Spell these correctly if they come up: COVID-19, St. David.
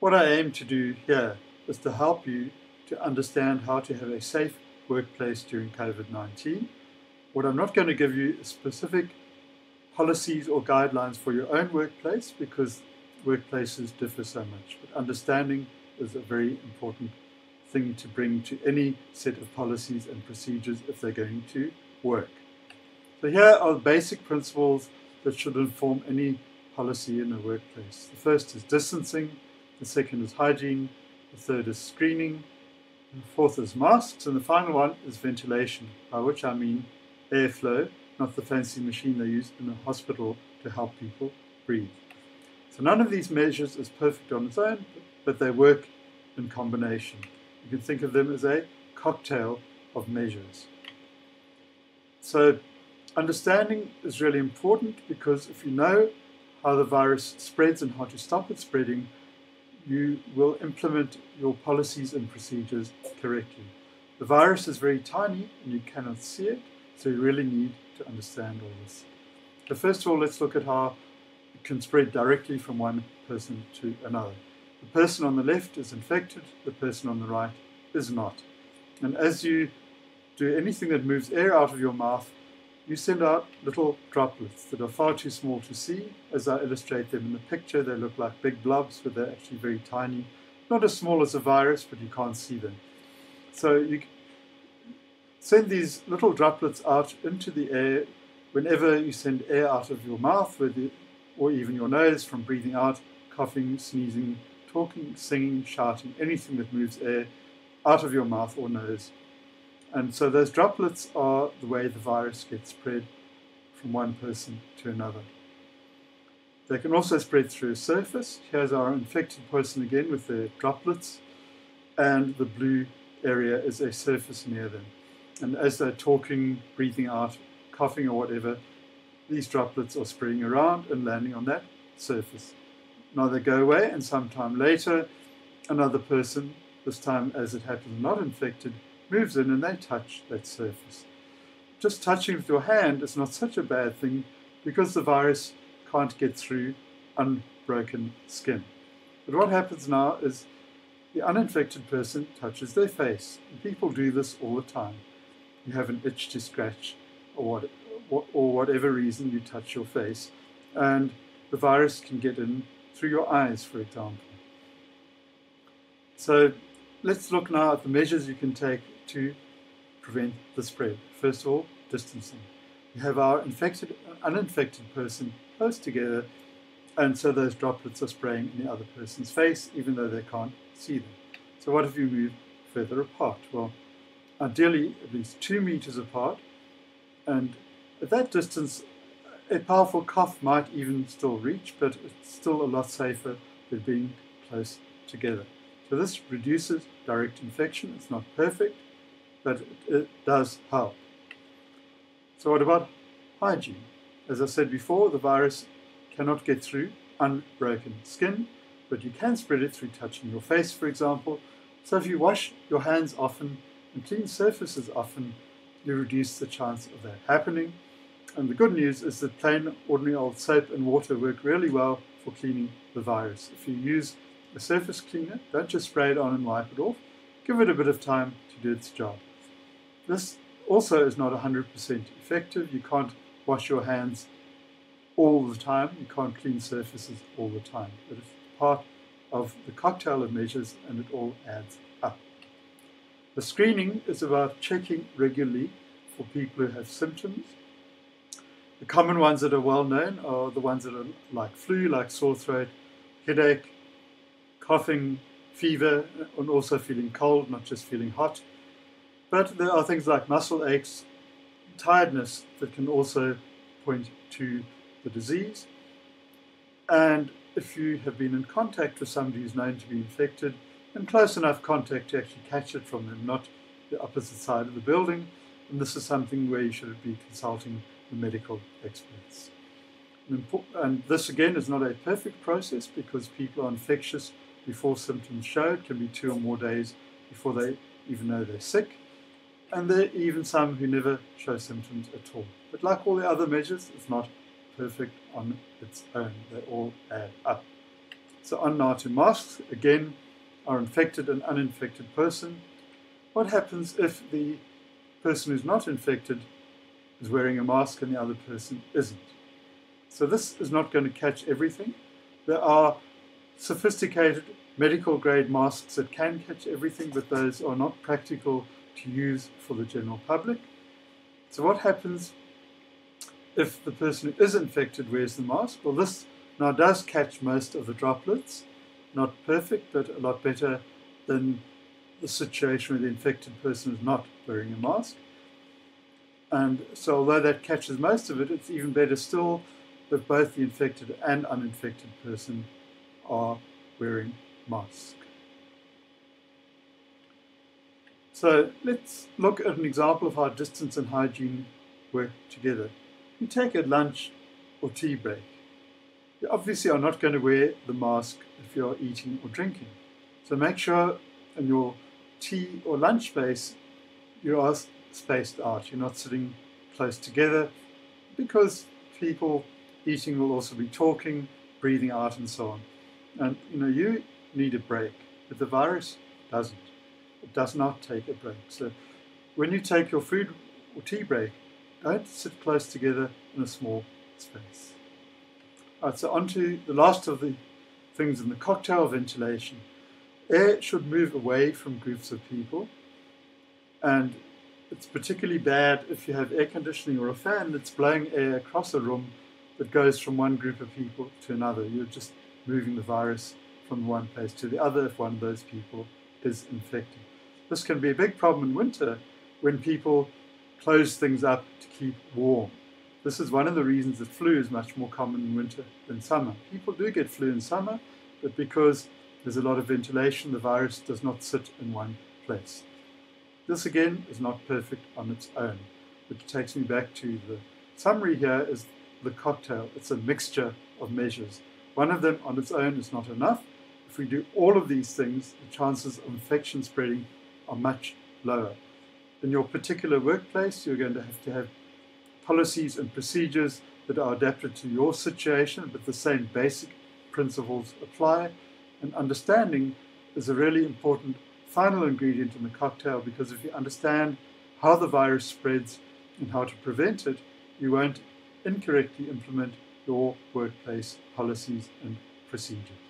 What I aim to do here is to help you to understand how to have a safe workplace during COVID-19. What I'm not going to give you is specific policies or guidelines for your own workplace because workplaces differ so much. But understanding is a very important thing to bring to any set of policies and procedures if they're going to work. So here are the basic principles that should inform any policy in a workplace. The first is distancing, the second is hygiene, the third is screening, the fourth is masks, and the final one is ventilation, by which I mean airflow, not the fancy machine they use in a hospital to help people breathe. So none of these measures is perfect on its own, but they work in combination. You can think of them as a cocktail of measures. So understanding is really important because if you know how the virus spreads and how to stop it spreading, you will implement your policies and procedures correctly. The virus is very tiny and you cannot see it, so you really need to understand all this. So first of all, let's look at how it can spread directly from one person to another. The person on the left is infected, the person on the right is not. And as you do anything that moves air out of your mouth, you send out little droplets that are far too small to see. As I illustrate them in the picture, they look like big blobs, but they're actually very tiny. Not as small as a virus, but you can't see them. So you send these little droplets out into the air whenever you send air out of your mouth or even your nose from breathing out, coughing, sneezing, talking, singing, shouting, anything that moves air out of your mouth or nose. And so those droplets are the way the virus gets spread from one person to another. They can also spread through a surface. Here's our infected person again with their droplets, and the blue area is a surface near them. And as they're talking, breathing out, coughing or whatever, these droplets are spreading around and landing on that surface. Now they go away, and sometime later, another person, this time as it happens not infected, moves in and they touch that surface. Just touching with your hand is not such a bad thing because the virus can't get through unbroken skin. But what happens now is the uninfected person touches their face. And people do this all the time. You have an itch to scratch or whatever reason you touch your face, and the virus can get in through your eyes, for example. So let's look now at the measures you can take to prevent the spread. First of all, distancing. You have our infected and uninfected person close together, and so those droplets are spraying in the other person's face, even though they can't see them. So what if you move further apart? Well, ideally at least 2 meters apart, and at that distance, a powerful cough might even still reach, but it's still a lot safer than being close together. So this reduces direct infection. It's not perfect, but it does help. So what about hygiene? As I said before, the virus cannot get through unbroken skin, but you can spread it through touching your face, for example. So if you wash your hands often and clean surfaces often, you reduce the chance of that happening. And the good news is that plain, ordinary old soap and water work really well for cleaning the virus. If you use a surface cleaner, don't just spray it on and wipe it off. Give it a bit of time to do its job. This also is not 100% effective. You can't wash your hands all the time. You can't clean surfaces all the time. But it's part of the cocktail of measures and it all adds up. The screening is about checking regularly for people who have symptoms. The common ones that are well known are the ones that are like flu, like sore throat, headache, coughing, fever, and also feeling cold, not just feeling hot. But there are things like muscle aches, tiredness that can also point to the disease. And if you have been in contact with somebody who's known to be infected, in close enough contact to actually catch it from them, not the opposite side of the building, and this is something where you should be consulting the medical experts. And this again is not a perfect process because people are infectious before symptoms show. It can be 2 or more days before they even know they're sick. And there are even some who never show symptoms at all. But like all the other measures, it's not perfect on its own. They all add up. So on now to masks, again, are infected and uninfected person. What happens if the person who's not infected is wearing a mask and the other person isn't? So this is not going to catch everything. There are sophisticated medical grade masks that can catch everything, but those are not practical to use for the general public. So what happens if the person who is infected wears the mask? Well, this now does catch most of the droplets. Not perfect, but a lot better than the situation where the infected person is not wearing a mask. And so although that catches most of it, it's even better still that both the infected and uninfected person are wearing masks. So let's look at an example of how distance and hygiene work together. You take a lunch or tea break. You obviously are not going to wear the mask if you're eating or drinking. So make sure in your tea or lunch space you are spaced out. You're not sitting close together, because people eating will also be talking, breathing out and so on. And you need a break, but the virus doesn't. It does not take a break. So when you take your food or tea break, don't sit close together in a small space. All right, so on to the last of the things in the cocktail: ventilation. Air should move away from groups of people, and it's particularly bad if you have air conditioning or a fan that's blowing air across a room that goes from one group of people to another. You're just moving the virus from one place to the other if one of those people is infected. This can be a big problem in winter when people close things up to keep warm. This is one of the reasons that flu is much more common in winter than summer. People do get flu in summer, but because there's a lot of ventilation, the virus does not sit in one place. This again is not perfect on its own, which takes me back to the summary here is the cocktail. It's a mixture of measures. One of them on its own is not enough. If we do all of these things, the chances of infection spreading are much lower. In your particular workplace, you're going to have policies and procedures that are adapted to your situation, but the same basic principles apply. And understanding is a really important final ingredient in the cocktail, because if you understand how the virus spreads and how to prevent it, you won't incorrectly implement your workplace policies and procedures.